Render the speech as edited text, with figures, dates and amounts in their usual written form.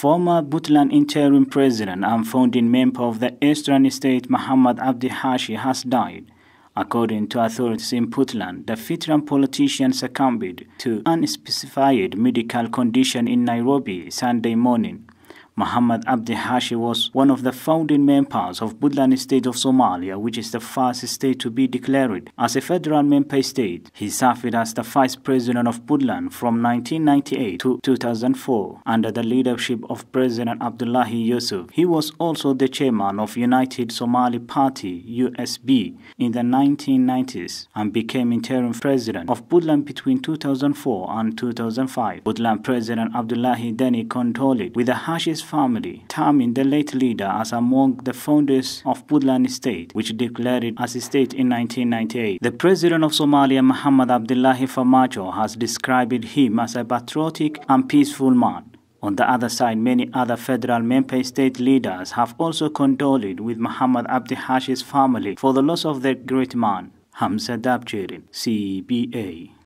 Former Puntland interim president and founding member of the Eastern State Mohamed Abdi Hashi has died. According to authorities in Puntland, the veteran politician succumbed to an unspecified medical condition in Nairobi Sunday morning. Mohamed Abdi Hashi was one of the founding members of Puntland State of Somalia, which is the first state to be declared as a federal member state. He served as the vice president of Puntland from 1998 to 2004 under the leadership of President Abdullahi Yusuf. He was also the chairman of United Somali Party (USB) in the 1990s and became interim president of Puntland between 2004 and 2005. Puntland President Abdullahi Denny condoled with the Hashi's family, terming the late leader as among the founders of Puntland State, which declared it as a state in 1998. The president of Somalia, Mohamed Abdullahi Farmaajo, has described him as a patriotic and peaceful man. On the other side, many other federal member state leaders have also condoled with Mohamed Abdi Hashi's family for the loss of their great man. Hamza Dabjirin, CBA.